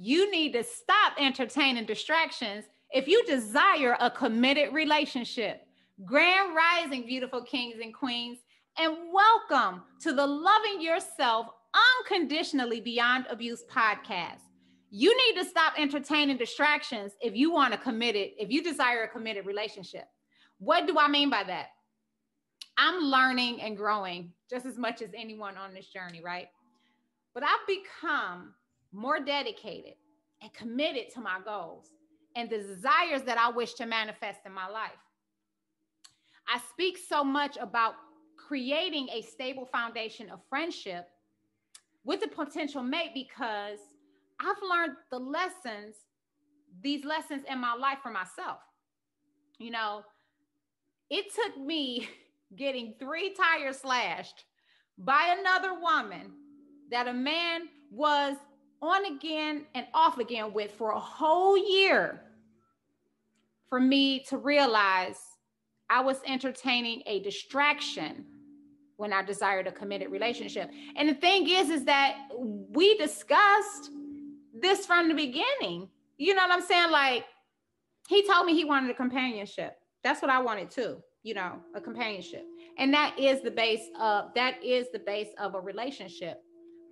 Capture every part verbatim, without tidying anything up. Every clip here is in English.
you need to stop entertaining distractions if you desire a committed relationship. Grand rising, beautiful kings and queens, and welcome to the Loving Yourself Unconditionally Beyond Abuse podcast. You need to stop entertaining distractions if you want a committed, if you desire a committed relationship. What do I mean by that? I'm learning and growing just as much as anyone on this journey, right? But I've become more dedicated and committed to my goals and the desires that I wish to manifest in my life. I speak so much about creating a stable foundation of friendship with a potential mate because I've learned the lessons, these lessons in my life for myself. You know, it took me getting three tires slashed by another woman that a man was on again and off again with for a whole year for me to realize I was entertaining a distraction when I desired a committed relationship. And the thing is, is that we discussed this from the beginning. You know what I'm saying? Like, he told me he wanted a companionship. That's what I wanted too, you know, a companionship. And that is the base of, that is the base of a relationship.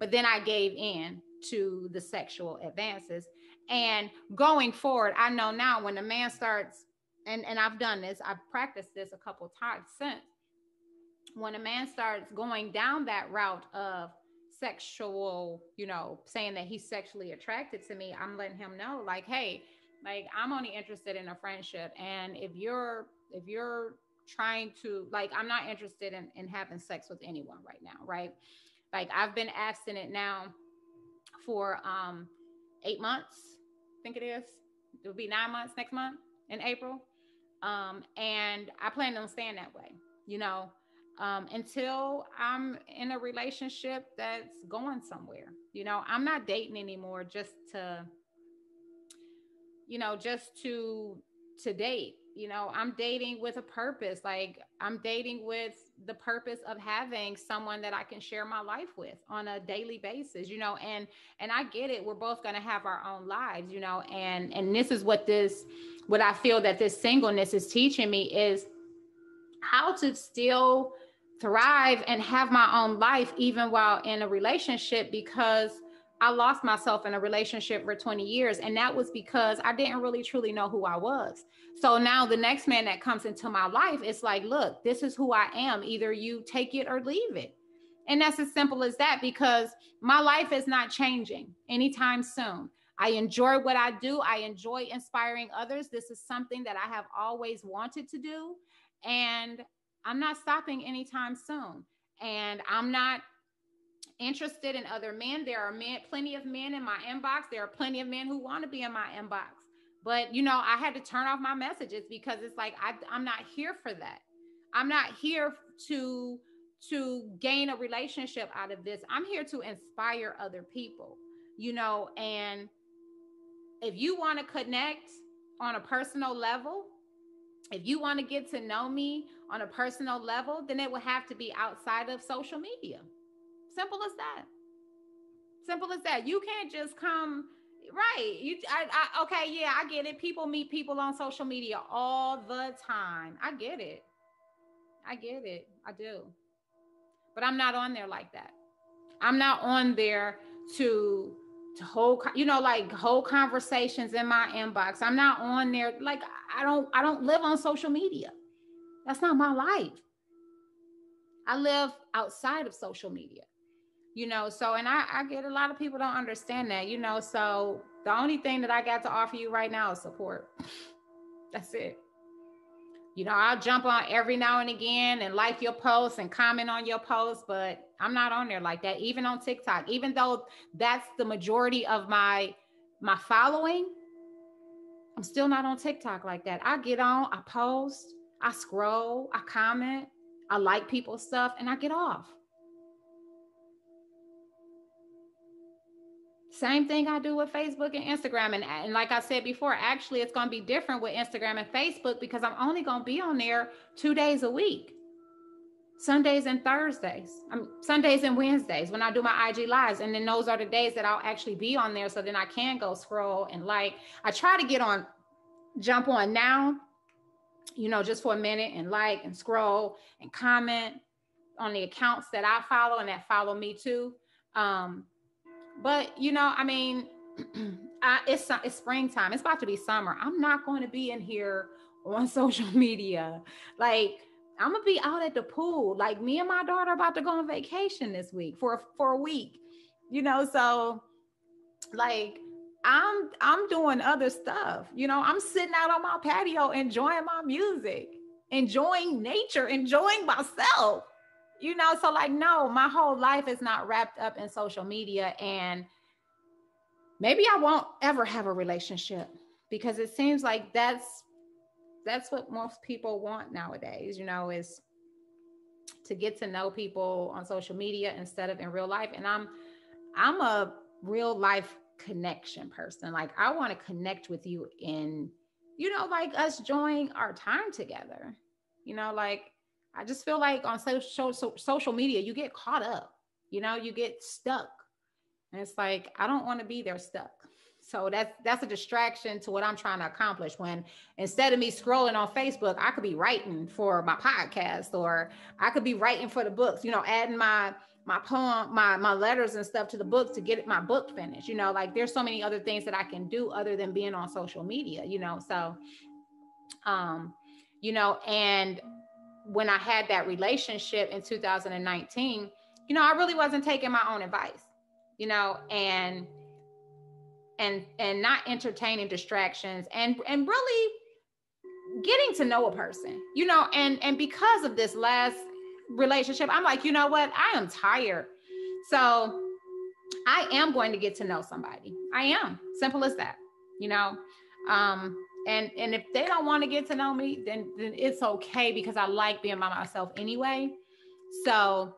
But then I gave in to the sexual advances. And going forward, I know now when a man starts, And, and I've done this, I've practiced this a couple of times since. When a man starts going down that route of sexual, you know, saying that he's sexually attracted to me, I'm letting him know like, hey, like I'm only interested in a friendship. And if you're, if you're trying to, like, I'm not interested in, in having sex with anyone right now. Right. Like I've been abstinent now for um, eight months. I think it is. It'll be nine months next month in April. Um, and I plan on staying that way, you know, um, until I'm in a relationship that's going somewhere. You know, I'm not dating anymore just to, you know, just to, to date, you know, I'm dating with a purpose. Like I'm dating with the purpose of having someone that I can share my life with on a daily basis, you know, and, and I get it. We're both going to have our own lives, you know, and, and this is what this, what I feel that this singleness is teaching me is how to still thrive and have my own life, even while in a relationship, because I lost myself in a relationship for twenty years. And that was because I didn't really truly know who I was. So now the next man that comes into my life, it's like, look, this is who I am. Either you take it or leave it. And that's as simple as that, because my life is not changing anytime soon. I enjoy what I do. I enjoy inspiring others. This is something that I have always wanted to do. And I'm not stopping anytime soon. And I'm not interested in other men. There are men, plenty of men in my inbox. There are plenty of men who want to be in my inbox. But, you know, I had to turn off my messages because it's like, I, I'm not here for that. I'm not here to, to gain a relationship out of this. I'm here to inspire other people, you know, and if you want to connect on a personal level, if you want to get to know me on a personal level, then it will have to be outside of social media. Simple as that. Simple as that. You can't just come, right? You, I, I, okay, yeah, I get it. People meet people on social media all the time. I get it. I get it. I do. But I'm not on there like that. I'm not on there to, to hold, you know, like whole conversations in my inbox. I'm not on there. Like, I don't, I don't live on social media. That's not my life. I live outside of social media. You know, so, and I, I get a lot of people don't understand that, you know, so the only thing that I got to offer you right now is support. That's it. You know, I'll jump on every now and again and like your posts and comment on your posts, but I'm not on there like that. Even on TikTok, even though that's the majority of my, my following, I'm still not on TikTok like that. I get on, I post, I scroll, I comment, I like people's stuff and I get off. Same thing I do with Facebook and Instagram. And, and like I said before, actually, it's going to be different with Instagram and Facebook because I'm only going to be on there two days a week. Sundays and Thursdays, I mean, Sundays and Wednesdays when I do my I G lives. And then those are the days that I'll actually be on there. So then I can go scroll and like, I try to get on, jump on now, you know, just for a minute and like, and scroll and comment on the accounts that I follow and that follow me too. Um, but you know, I mean, I, it's, it's springtime. It's about to be summer. I'm not going to be in here on social media. Like, I'm gonna be out at the pool. Like, me and my daughter about to go on vacation this week for, for a week, you know? So like, I'm, I'm doing other stuff, you know, I'm sitting out on my patio, enjoying my music, enjoying nature, enjoying myself, you know? So like, no, my whole life is not wrapped up in social media. And maybe I won't ever have a relationship, because it seems like that's, that's what most people want nowadays, you know, is to get to know people on social media instead of in real life. And I'm, I'm a real life connection person. Like, I want to connect with you in, you know, like us enjoying our time together, you know, like, I just feel like on social, so, social media, you get caught up, you know, you get stuck, and it's like, I don't want to be there stuck. So that's, that's a distraction to what I'm trying to accomplish, when instead of me scrolling on Facebook, I could be writing for my podcast, or I could be writing for the books, you know, adding my, my poem, my, my letters and stuff to the books to get my book finished. You know, like, there's so many other things that I can do other than being on social media, you know? So, um, you know, and when I had that relationship in two thousand nineteen, you know, I really wasn't taking my own advice, you know, and and and not entertaining distractions, and, and really getting to know a person, you know, and, and because of this last relationship, I'm like, you know what, I am tired. So I am going to get to know somebody. I am, simple as that, you know? Um, and, and if they don't want to get to know me, then, then it's okay, because I like being by myself anyway. So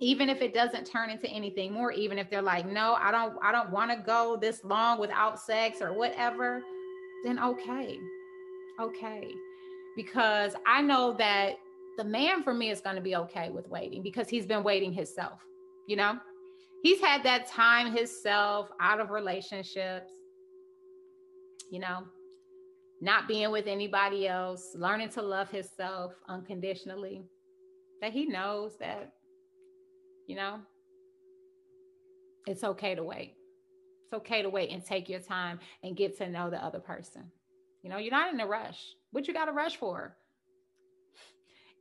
even if it doesn't turn into anything more, even if they're like, no, I don't, I don't want to go this long without sex or whatever, then okay. Okay. Because I know that the man for me is going to be okay with waiting, because he's been waiting himself, you know, he's had that time himself out of relationships, you know, not being with anybody else, learning to love himself unconditionally, that he knows that, you know, it's okay to wait. It's okay to wait and take your time and get to know the other person. You know, you're not in a rush. What you got to rush for?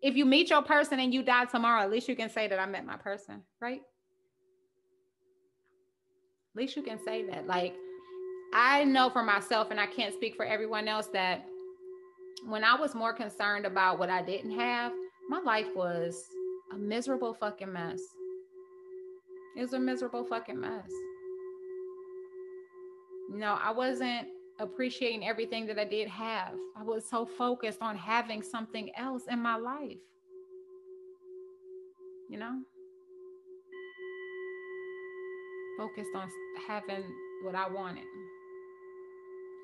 If you meet your person and you die tomorrow, at least you can say that I met my person, right? At least you can say that. Like, I know for myself, and I can't speak for everyone else, that when I was more concerned about what I didn't have, my life was a miserable fucking mess. It was a miserable fucking mess. No, I wasn't appreciating everything that I did have. I was so focused on having something else in my life. You know? Focused on having what I wanted.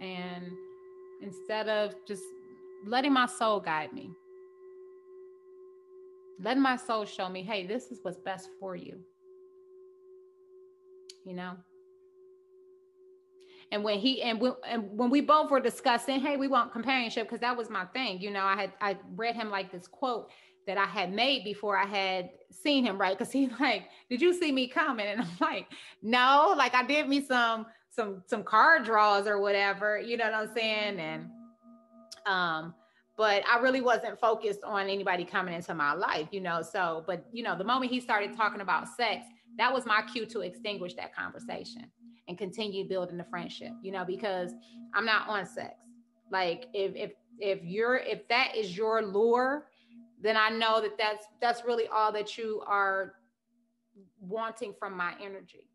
And instead of just letting my soul guide me, letting my soul show me, hey, this is what's best for you. You know? And when he, and, we, and when we both were discussing, hey, we want companionship, because that was my thing. You know, I had, I read him like this quote that I had made before I had seen him, right? Because he's like, did you see me coming? And I'm like, no, like I did me some, some, some card draws or whatever, you know what I'm saying? And, um, but I really wasn't focused on anybody coming into my life, you know? So, but you know, the moment he started talking about sex, that was my cue to extinguish that conversation and continue building the friendship, you know, because I'm not on sex. Like if, if, if you're, if that is your lure, then I know that that's, that's really all that you are wanting from my energy.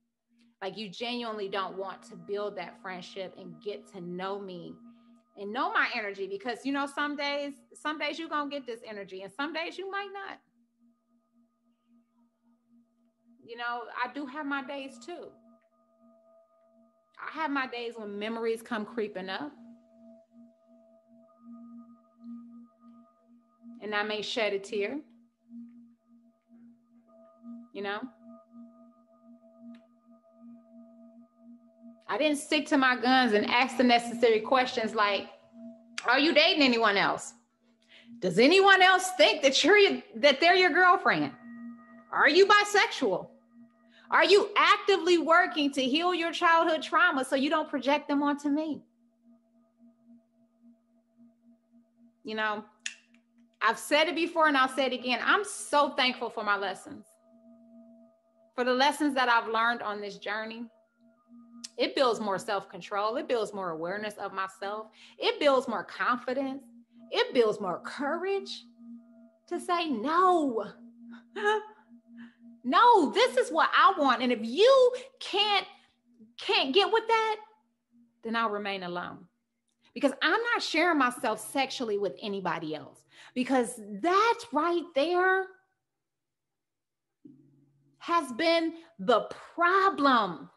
Like you genuinely don't want to build that friendship and get to know me and know my energy, because, you know, some days, some days you're going to get this energy and some days you might not. You know, I do have my days too. I have my days when memories come creeping up and I may shed a tear you know? I didn't stick to my guns and ask the necessary questions like, are you dating anyone else? Does anyone else think that you're that they're your girlfriend? Are you bisexual? Are you actively working to heal your childhood trauma so you don't project them onto me? You know, I've said it before and I'll say it again. I'm so thankful for my lessons, for the lessons that I've learned on this journey. It builds more self-control. It builds more awareness of myself. It builds more confidence. It builds more courage to say no. No, this is what I want. And if you can't, can't get with that, then I'll remain alone. Because I'm not sharing myself sexually with anybody else. Because that right there has been the problem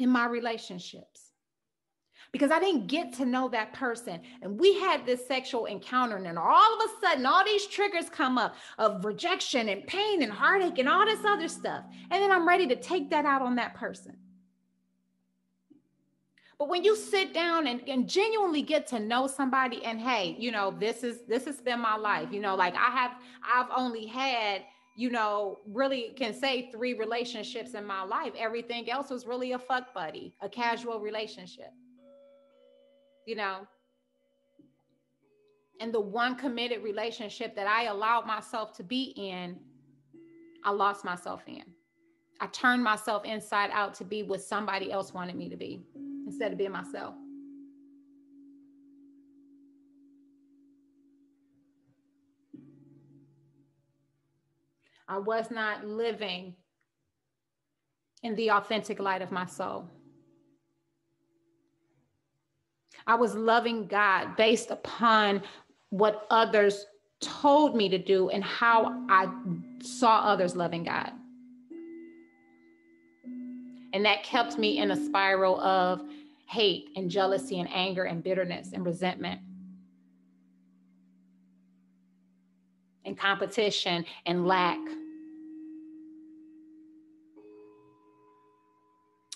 in my relationships, because I didn't get to know that person. And we had this sexual encounter, and then all of a sudden, all these triggers come up of rejection and pain and heartache and all this other stuff. And then I'm ready to take that out on that person. But when you sit down and, and genuinely get to know somebody, and hey, you know, this is, this has been my life. You know, like I have, I've only had, you know, really can say three relationships in my life. Everything else was really a fuck buddy, a casual relationship, you know? And the one committed relationship that I allowed myself to be in, I lost myself in. I turned myself inside out to be what somebody else wanted me to be instead of being myself. I was not living in the authentic light of my soul. I was loving God based upon what others told me to do and how I saw others loving God. And that kept me in a spiral of hate and jealousy and anger and bitterness and resentment, and competition and lack.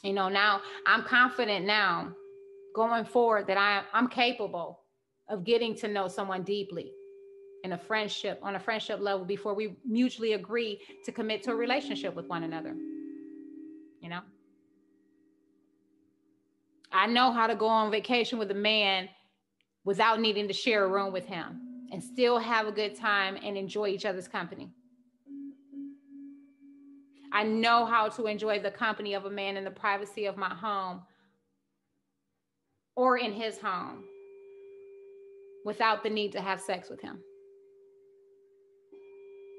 You know, now I'm confident now going forward that I, I'm capable of getting to know someone deeply in a friendship, on a friendship level, before we mutually agree to commit to a relationship with one another. You know, I know how to go on vacation with a man without needing to share a room with him, and still have a good time and enjoy each other's company. I know how to enjoy the company of a man in the privacy of my home or in his home without the need to have sex with him.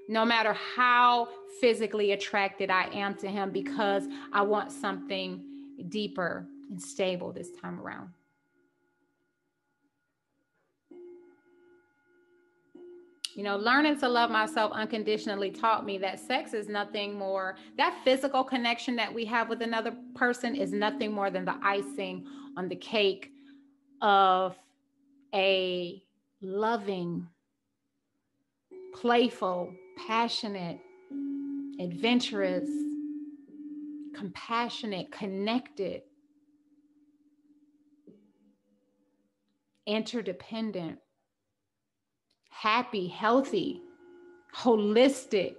No matter how physically attracted I am to him, because I want something deeper and stable this time around. You know, learning to love myself unconditionally taught me that sex is nothing more, that physical connection that we have with another person is nothing more than the icing on the cake of a loving, playful, passionate, adventurous, compassionate, connected, interdependent, happy, healthy, holistic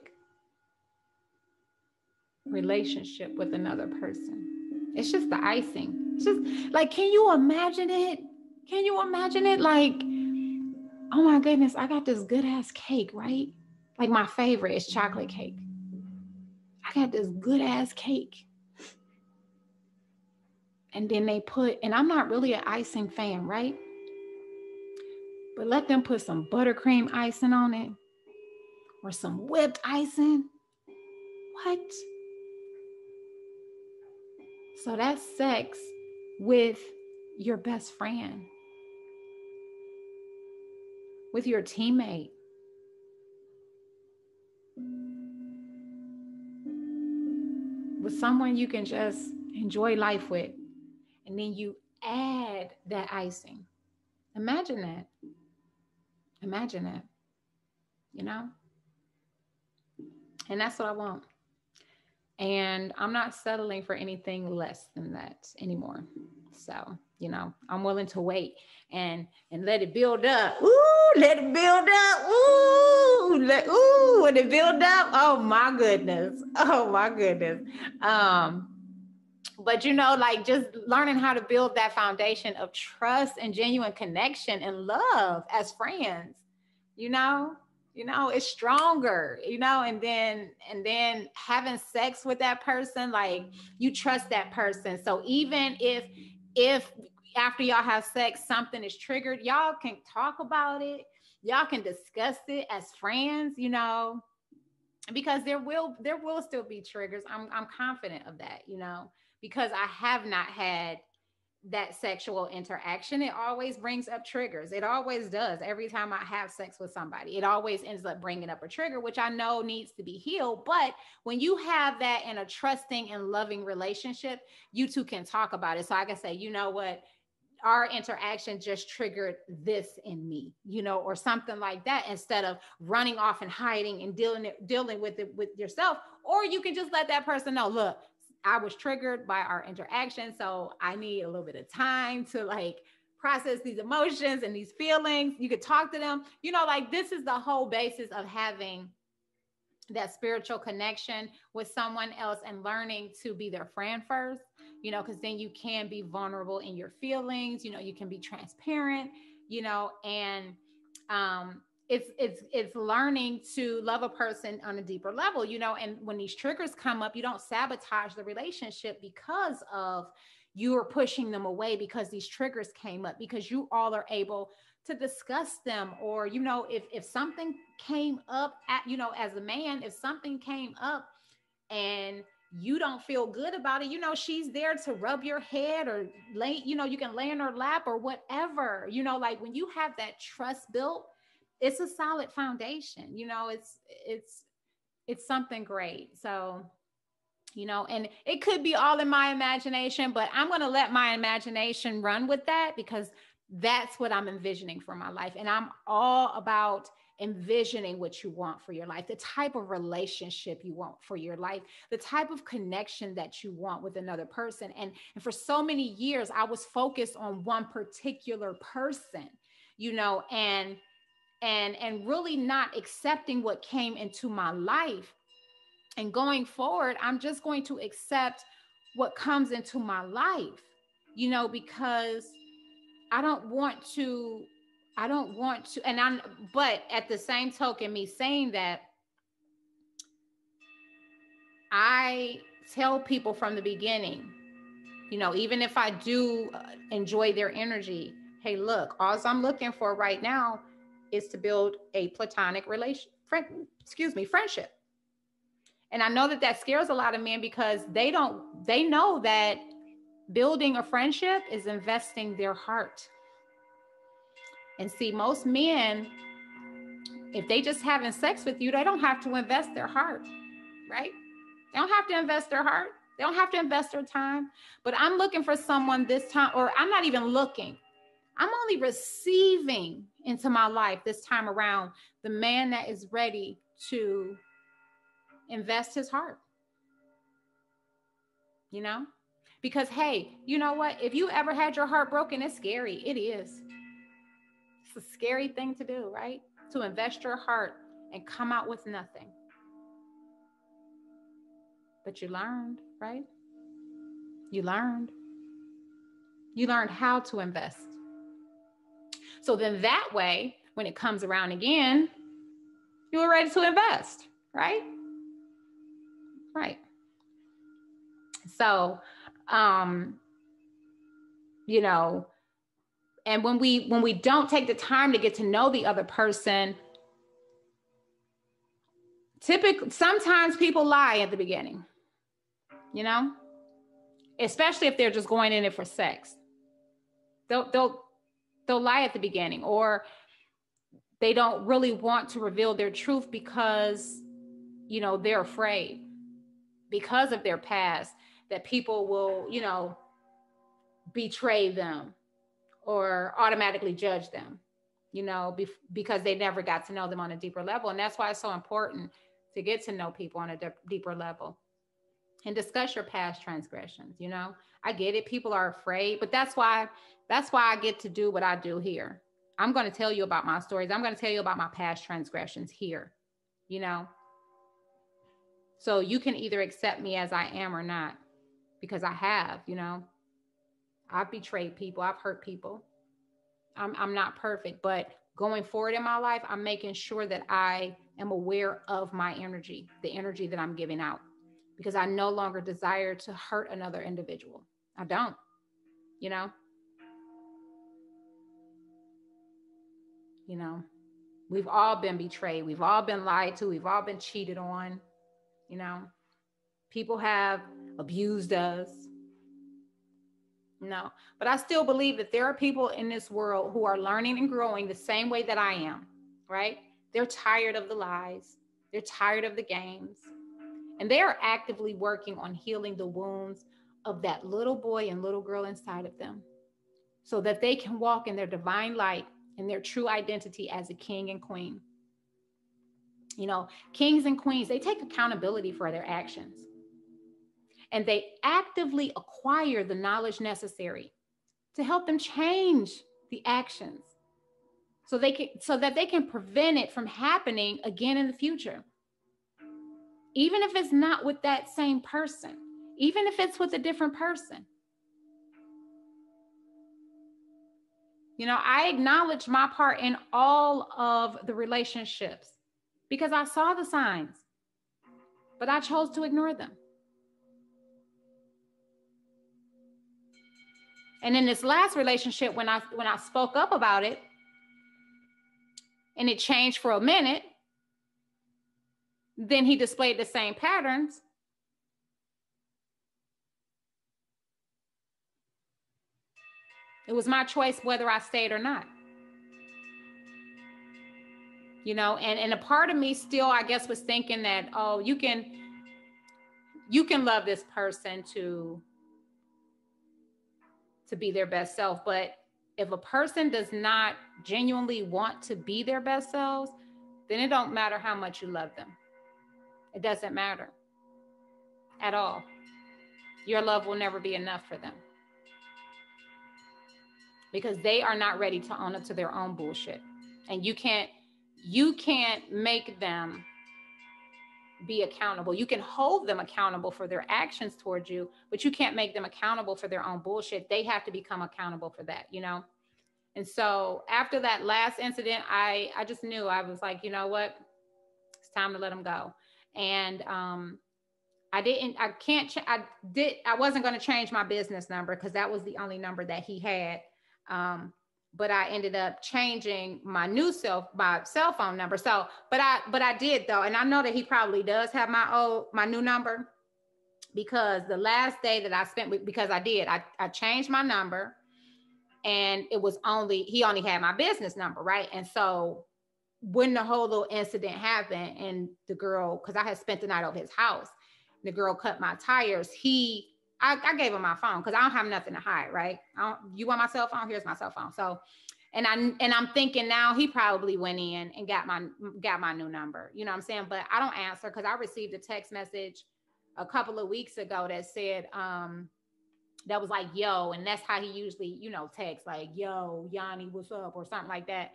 relationship with another person. It's just the icing. It's just like, can you imagine it? Can you imagine it? Like, oh my goodness, I got this good ass cake, right? Like my favorite is chocolate cake. I got this good ass cake. And then they put, and I'm not really an icing fan, right? But let them put some buttercream icing on it or some whipped icing. What? So that's sex with your best friend, with your teammate. With someone you can just enjoy life with. And then you add that icing. Imagine that. Imagine that, you know? And that's what I want. And I'm not settling for anything less than that anymore. So, you know, I'm willing to wait and, and let it build up. Ooh, let it build up. Ooh, let, ooh, when it build up. Oh my goodness. Oh my goodness. Um, but you know, like just learning how to build that foundation of trust and genuine connection and love as friends, you know, you know, it's stronger, you know, and then, and then having sex with that person, like you trust that person. So even if, if after y'all have sex, something is triggered, y'all can talk about it. Y'all can discuss it as friends, you know, because there will, there will still be triggers. I'm, I'm confident of that, you know, because I have not had that sexual interaction. It always brings up triggers. It always does. Every time I have sex with somebody, it always ends up bringing up a trigger, which I know needs to be healed. But when you have that in a trusting and loving relationship, you two can talk about it. So I can say, you know what, our interaction just triggered this in me, you know, or something like that, instead of running off and hiding and dealing, dealing with it with yourself. Or you can just let that person know, look, I was triggered by our interaction. So I need a little bit of time to like process these emotions and these feelings. You could talk to them, you know, like this is the whole basis of having that spiritual connection with someone else and learning to be their friend first, you know, because then you can be vulnerable in your feelings, you know, you can be transparent, you know, and, um, It's, it's, it's learning to love a person on a deeper level, you know, and when these triggers come up, you don't sabotage the relationship because of you are pushing them away because these triggers came up, because you all are able to discuss them. Or, you know, if, if something came up at, you know, as a man, if something came up and you don't feel good about it, you know, she's there to rub your head or lay, you know, you can lay in her lap or whatever, you know, like when you have that trust built, it's a solid foundation, you know, it's, it's, it's something great. So, you know, and it could be all in my imagination, but I'm going to let my imagination run with that because that's what I'm envisioning for my life. And I'm all about envisioning what you want for your life, the type of relationship you want for your life, the type of connection that you want with another person. And, and for so many years, I was focused on one particular person, you know, and And, and really not accepting what came into my life. And going forward, I'm just going to accept what comes into my life, you know, because I don't want to, I don't want to, and I'm, but at the same token, me saying that, I tell people from the beginning, you know, even if I do enjoy their energy, hey, look, all I'm looking for right now is to build a platonic relation, friend, excuse me, friendship. And I know that that scares a lot of men because they don't, they know that building a friendship is investing their heart. And see, most men, if they just having sex with you, they don't have to invest their heart, right? They don't have to invest their heart. They don't have to invest their time. But I'm looking for someone this time, or I'm not even looking. I'm only receiving into my life this time around the man that is ready to invest his heart, you know, because, hey, you know what? If you ever had your heart broken, it's scary. It is. It's a scary thing to do, right? To invest your heart and come out with nothing. But you learned, right? You learned. You learned how to invest. So then that way, when it comes around again, you were ready to invest, right? Right. So, um, you know, and when we, when we don't take the time to get to know the other person, typically, sometimes people lie at the beginning, you know, especially if they're just going in it for sex. They'll, they'll, They'll lie at the beginning, or they don't really want to reveal their truth because, you know, they're afraid because of their past that people will, you know, betray them or automatically judge them, you know, be- because they never got to know them on a deeper level. And that's why it's so important to get to know people on a de- deeper level. and discuss your past transgressions. You know, I get it. People are afraid, but that's why, that's why I get to do what I do here. I'm going to tell you about my stories. I'm going to tell you about my past transgressions here, you know? So you can either accept me as I am or not, because I have, you know, I've betrayed people. I've hurt people. I'm, I'm not perfect, but going forward in my life, I'm making sure that I am aware of my energy, the energy that I'm giving out, because I no longer desire to hurt another individual. I don't, you know? You know, we've all been betrayed. We've all been lied to. We've all been cheated on. You know, people have abused us. No, but I still believe that there are people in this world who are learning and growing the same way that I am, right? They're tired of the lies. They're tired of the games. And they are actively working on healing the wounds of that little boy and little girl inside of them so that they can walk in their divine light and their true identity as a king and queen. You know, kings and queens, they take accountability for their actions and they actively acquire the knowledge necessary to help them change the actions so they can, so that they can prevent it from happening again in the future. Even if it's not with that same person, even if it's with a different person. You know, I acknowledge my part in all of the relationships because I saw the signs, but I chose to ignore them. And in this last relationship, when I, when I spoke up about it and it changed for a minute, then he displayed the same patterns. It was my choice whether I stayed or not. You know, and, and a part of me still, I guess, was thinking that, oh, you can, you can love this person to, to be their best self. But if a person does not genuinely want to be their best selves, then it don't matter how much you love them. It doesn't matter at all. Your love will never be enough for them, because they are not ready to own up to their own bullshit. And you can't, you can't make them be accountable. You can hold them accountable for their actions towards you, but you can't make them accountable for their own bullshit. They have to become accountable for that, you know? And so after that last incident, I, I just knew, I was like, you know what, it's time to let them go. And, um, I didn't, I can't, ch- I did, I wasn't going to change my business number, 'cause that was the only number that he had. Um, but I ended up changing my new self, my cell phone number. So, but I, but I did though. And I know that he probably does have my old, my new number, because the last day that I spent with, because I did, I, I changed my number, and it was only, he only had my business number. Right. And so when the whole little incident happened and the girl, 'cause I had spent the night over his house, the girl cut my tires. He, I, I gave him my phone because I don't have nothing to hide, right? I don't, you want my cell phone? Here's my cell phone. So, and I and I'm thinking now he probably went in and got my got my new number. You know what I'm saying? But I don't answer because I received a text message a couple of weeks ago that said um, that was like yo, and that's how he usually you know text like yo Yanni, what's up or something like that.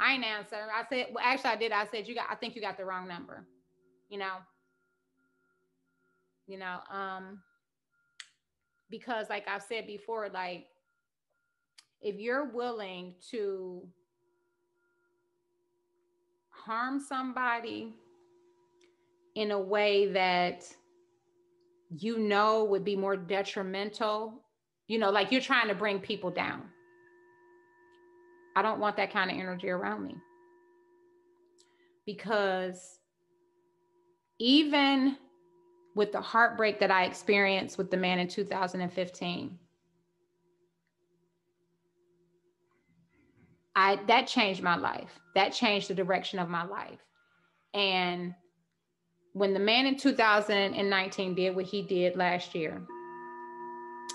I ain't answer. I said, well, actually I did. I said you got. I think you got the wrong number. You know. You know. Um. Because like I've said before, like if you're willing to harm somebody in a way that you know would be more detrimental, you know, like you're trying to bring people down. I don't want that kind of energy around me. Because even with the heartbreak that I experienced with the man in two thousand fifteen. I, that changed my life. That changed the direction of my life. And when the man in two thousand nineteen did what he did last year,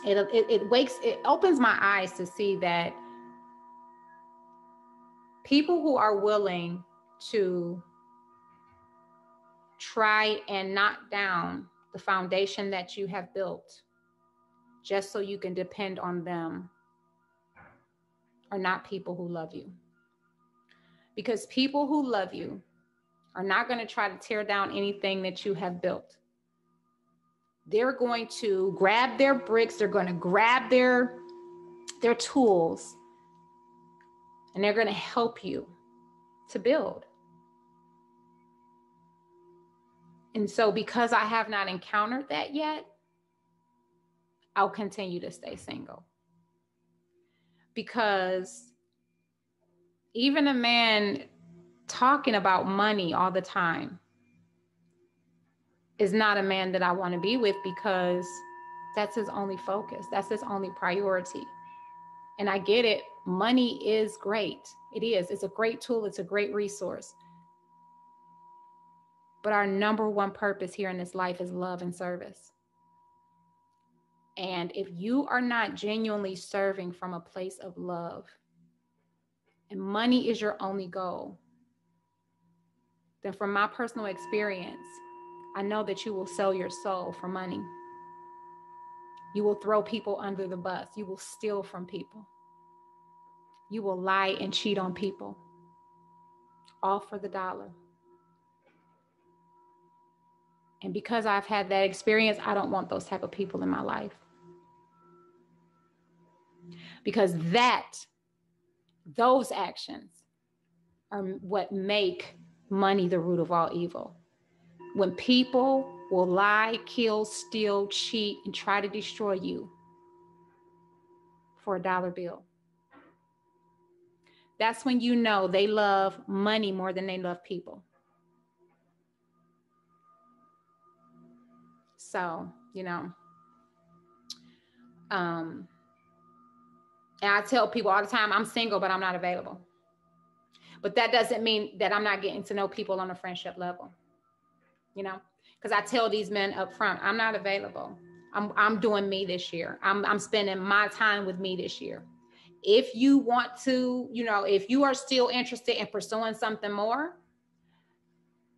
it, it, it wakes, it opens my eyes to see that people who are willing to try and knock down the foundation that you have built just so you can depend on them are not people who love you. Because people who love you are not going to try to tear down anything that you have built. They're going to grab their bricks, they're going to grab their, their tools, and they're going to help you to build. And so because I have not encountered that yet, I'll continue to stay single. Because even a man talking about money all the time is not a man that I want to be with, because that's his only focus. That's his only priority. And I get it. Money is great. It is. It's a great tool. It's a great resource. But our number one purpose here in this life is love and service. And if you are not genuinely serving from a place of love, and money is your only goal, then from my personal experience, I know that you will sell your soul for money. You will throw people under the bus. You will steal from people. You will lie and cheat on people, all for the dollar. And because I've had that experience, I don't want those type of people in my life. Because that, those actions are what make money the root of all evil. When people will lie, kill, steal, cheat, and try to destroy you for a dollar bill. That's when you know they love money more than they love people. So, you know, um, and I tell people all the time, I'm single, but I'm not available. But that doesn't mean that I'm not getting to know people on a friendship level, you know, because I tell these men up front, I'm not available. I'm, I'm doing me this year. I'm, I'm spending my time with me this year. If you want to, you know, if you are still interested in pursuing something more,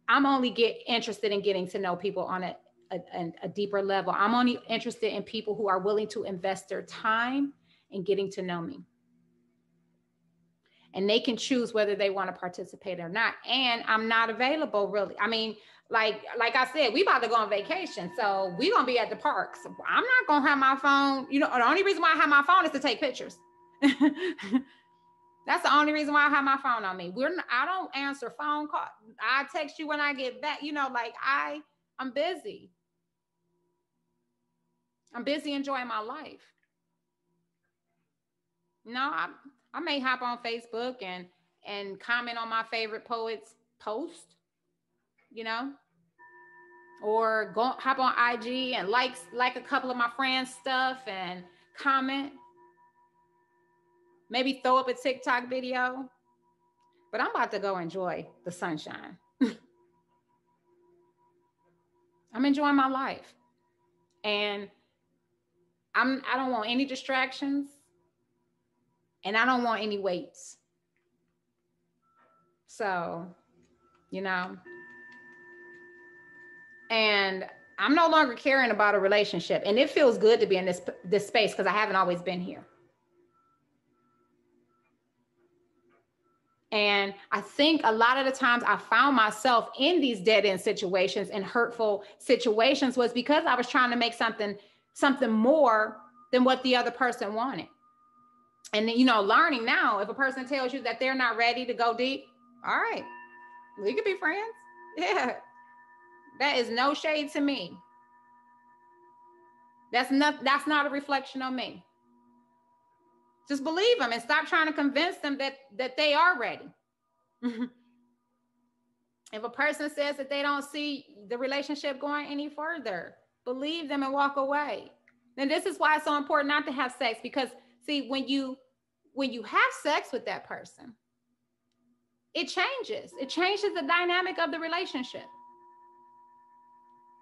I'm only get interested in getting to know people on a, a, a deeper level. I'm only interested in people who are willing to invest their time in getting to know me. And they can choose whether they want to participate or not. And I'm not available, really. I mean, like, like I said, we about to go on vacation. So we're going to be at the parks. So I'm not going to have my phone. You know, the only reason why I have my phone is to take pictures. That's the only reason why I have my phone on me. We're not, I don't answer phone calls. I text you when I get back, you know, like I, I'm busy. I'm busy enjoying my life. No, I, I may hop on Facebook and, and comment on my favorite poet's post, you know, or go hop on I G and like, like a couple of my friends' stuff and comment. Maybe throw up a TikTok video, but I'm about to go enjoy the sunshine. I'm enjoying my life, and I'm, I don't want any distractions, and I don't want any weights. So, you know, and I'm no longer caring about a relationship, and it feels good to be in this, this space because I haven't always been here. And I think a lot of the times I found myself in these dead end situations and hurtful situations was because I was trying to make something, something more than what the other person wanted. And then, you know, learning now, if a person tells you that they're not ready to go deep, all right, we could be friends. Yeah. That is no shade to me. That's not, that's not a reflection on me. Just believe them and stop trying to convince them that, that they are ready. If a person says that they don't see the relationship going any further, believe them and walk away. And this is why it's so important not to have sex, because see, when you, when you have sex with that person, it changes. It changes the dynamic of the relationship.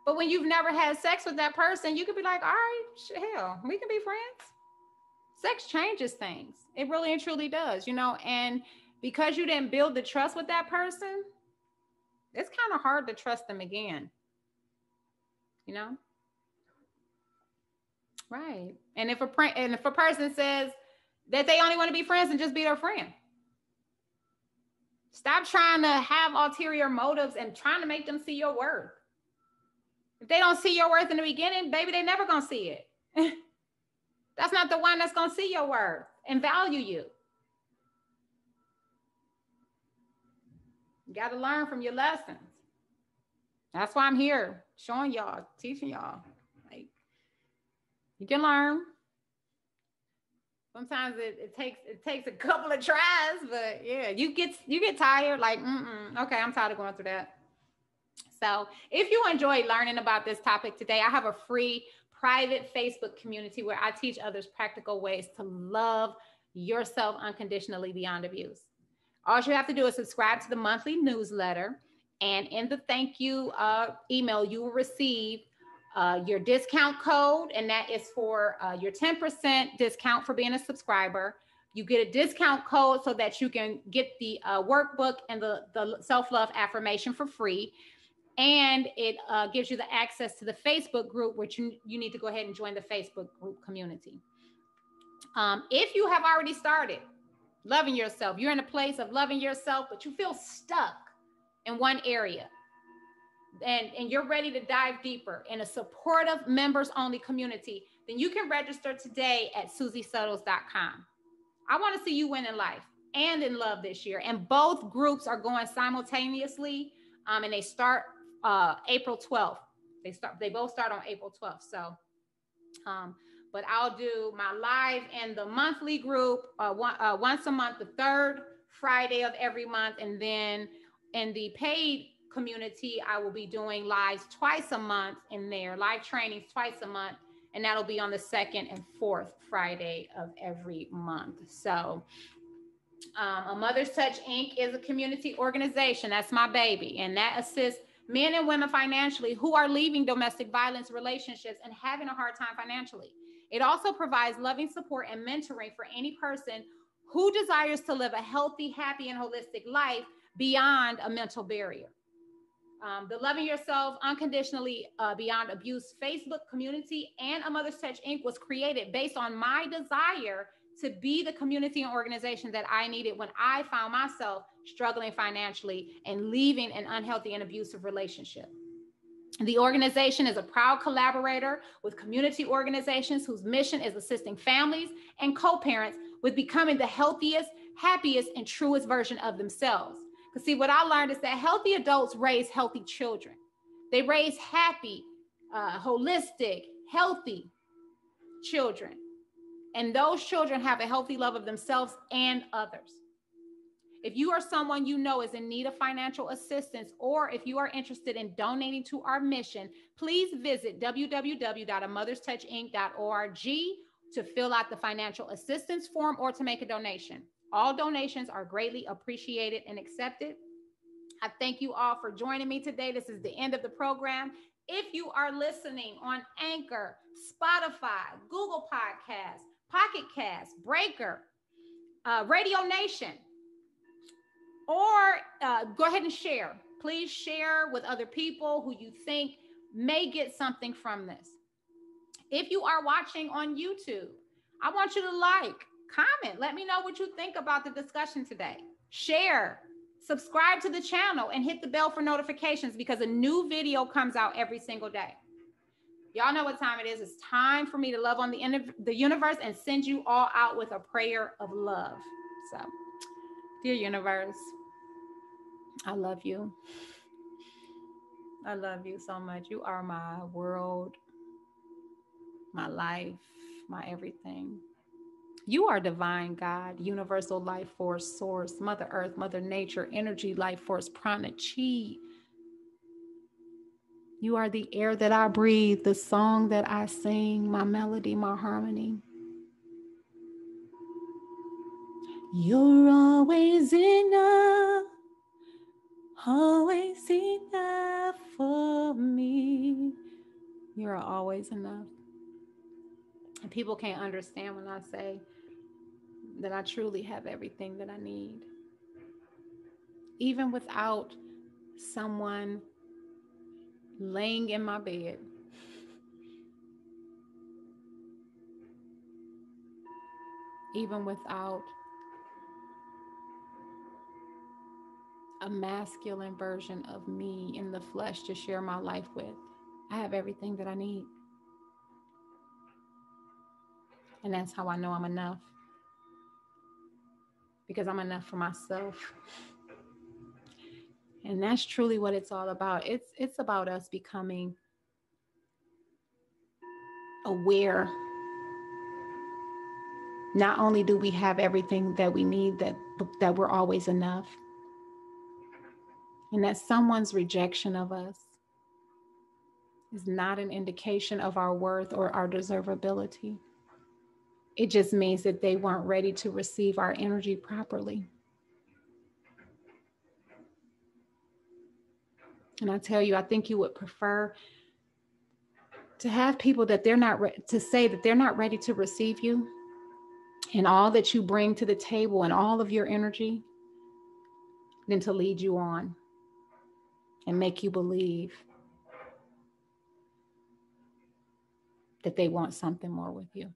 But when you've never had sex with that person, you could be like, all right, hell, we can be friends. Sex changes things. It really and truly does, you know, and because you didn't build the trust with that person, it's kind of hard to trust them again. you know? Right. And if a and if a person says that they only want to be friends, and just be their friend. Stop trying to have ulterior motives and trying to make them see your worth. If they don't see your worth in the beginning, baby, they never gonna see it. That's not the one that's gonna see your worth and value you. You gotta learn from your lessons. That's why I'm here, showing y'all, teaching y'all. Like, you can learn. Sometimes it, it takes it takes a couple of tries, but yeah, you get you get tired. Like, mm-mm, okay, I'm tired of going through that. So if you enjoy learning about this topic today, I have a free private Facebook community where I teach others practical ways to love yourself unconditionally beyond abuse. All you have to do is subscribe to the monthly newsletter, and in the thank you uh, email, you will receive uh, your discount code, and that is for uh, your ten percent discount for being a subscriber. You get a discount code so that you can get the uh, workbook and the, the self-love affirmation for free. And it uh, gives you the access to the Facebook group, which you, you need to go ahead and join the Facebook group community. Um, if you have already started loving yourself, you're in a place of loving yourself, but you feel stuck in one area, and, and you're ready to dive deeper in a supportive members-only community, then you can register today at suzie suttles dot com. I want to see you win in life and in love this year. And both groups are going simultaneously, um, and they start uh April twelfth. They start they both start on April twelfth. So um but I'll do my live and the monthly group uh, one, uh once a month, the third Friday of every month, and then in the paid community I will be doing lives twice a month in there, live trainings twice a month, and that'll be on the second and fourth Friday of every month. So um A Mother's Touch Incorporated is a community organization. That's my baby, and that assists men and women financially who are leaving domestic violence relationships and having a hard time financially. It also provides loving support and mentoring for any person who desires to live a healthy, happy, and holistic life beyond a mental barrier. Um, the Loving Yourself Unconditionally uh, Beyond Abuse Facebook community and A Mother's Touch Incorporated was created based on my desire to be the community and organization that I needed when I found myself struggling financially and leaving an unhealthy and abusive relationship. The organization is a proud collaborator with community organizations whose mission is assisting families and co-parents with becoming the healthiest, happiest, and truest version of themselves. Because see, what I learned is that healthy adults raise healthy children. They raise happy, uh, holistic, healthy children. And those children have a healthy love of themselves and others. If you are someone you know is in need of financial assistance, or if you are interested in donating to our mission, please visit w w w dot a mother's touch inc dot org to fill out the financial assistance form or to make a donation. All donations are greatly appreciated and accepted. I thank you all for joining me today. This is the end of the program. If you are listening on Anchor, Spotify, Google Podcasts, Pocket Cast, Breaker, uh, Radio Nation, or uh, go ahead and share. Please share with other people who you think may get something from this. If you are watching on YouTube, I want you to like, comment, let me know what you think about the discussion today. Share, subscribe to the channel, and hit the bell for notifications, because a new video comes out every single day. Y'all know what time it is. It's time for me to love on the, the universe and send you all out with a prayer of love. So, dear universe, I love you. I love you so much. You are my world, my life, my everything. You are divine God, universal life force, source, Mother Earth, Mother Nature, energy, life force, prana, chi. You are the air that I breathe, the song that I sing, my melody, my harmony. You're always enough, always enough for me. You're always enough. And people can't understand when I say that I truly have everything that I need. Even without someone laying in my bed, even without a masculine version of me in the flesh to share my life with. I have everything that I need. And that's how I know I'm enough. Because I'm enough for myself. And that's truly what it's all about. It's, it's about us becoming aware. Not only do we have everything that we need, that, that we're always enough. And that someone's rejection of us is not an indication of our worth or our deservability. It just means that they weren't ready to receive our energy properly. And I tell you, I think you would prefer to have people that they're not re- to say that they're not ready to receive you and all that you bring to the table and all of your energy, than to lead you on and make you believe that they want something more with you.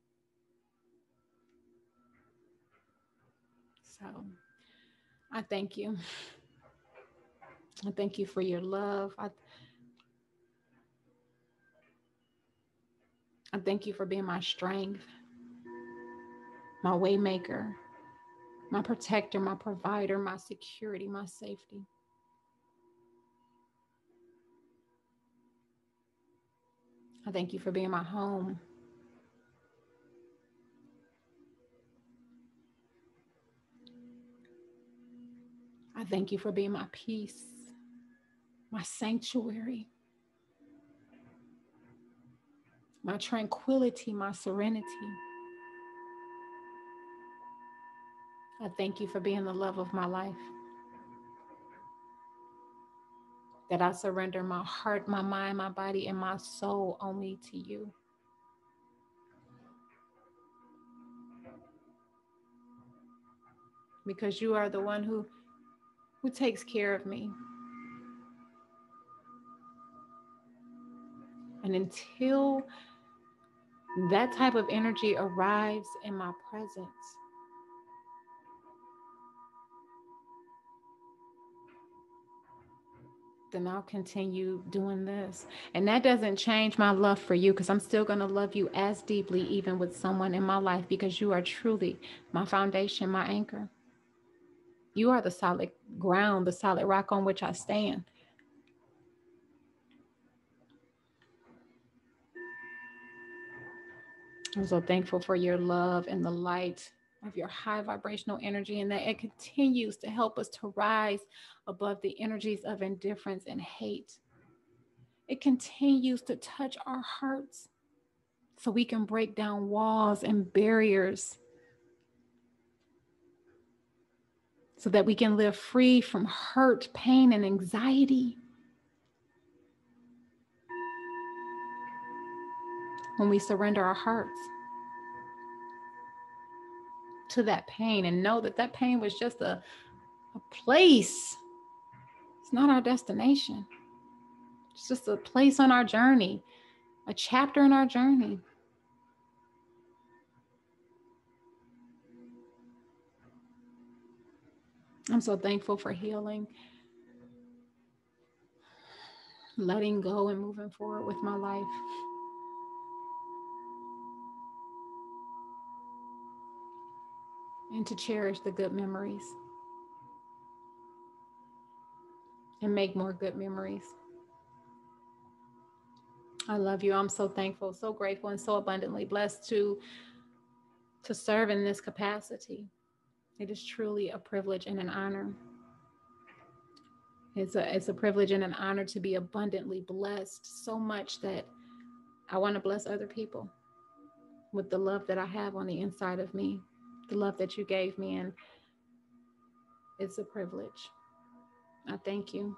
So I thank you. I thank you for your love. I, I thank you for being my strength, my waymaker, my protector, my provider, my security, my safety. I thank you for being my home. I thank you for being my peace, my sanctuary, my tranquility, my serenity. I thank you for being the love of my life, that I surrender my heart, my mind, my body, and my soul only to you. Because you are the one who Who takes care of me. And until that type of energy arrives in my presence, then I'll continue doing this. And that doesn't change my love for you, because I'm still going to love you as deeply, even with someone in my life, because you are truly my foundation, my anchor. You are the solid ground, the solid rock on which I stand. I'm so thankful for your love and the light of your high vibrational energy, and that it continues to help us to rise above the energies of indifference and hate. It continues to touch our hearts so we can break down walls and barriers, so that we can live free from hurt, pain, and anxiety. When we surrender our hearts to that pain and know that that pain was just a, a place. It's not our destination. It's just a place on our journey, a chapter in our journey. I'm so thankful for healing, letting go, and moving forward with my life. And to cherish the good memories and make more good memories. I love you. I'm so thankful, so grateful, and so abundantly blessed to, to serve in this capacity. It is truly a privilege and an honor. It's a, it's a privilege and an honor to be abundantly blessed, so much that I want to bless other people with the love that I have on the inside of me, the love that you gave me, and it's a privilege. I thank you.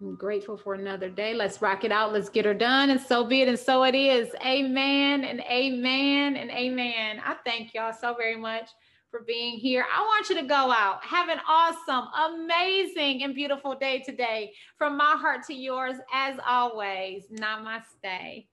I'm grateful for another day. Let's rock it out. Let's get her done. And so be it. And so it is. Amen and amen and amen. I thank y'all so very much for being here. I want you to go out, have an awesome, amazing, and beautiful day today. From my heart to yours, as always, namaste.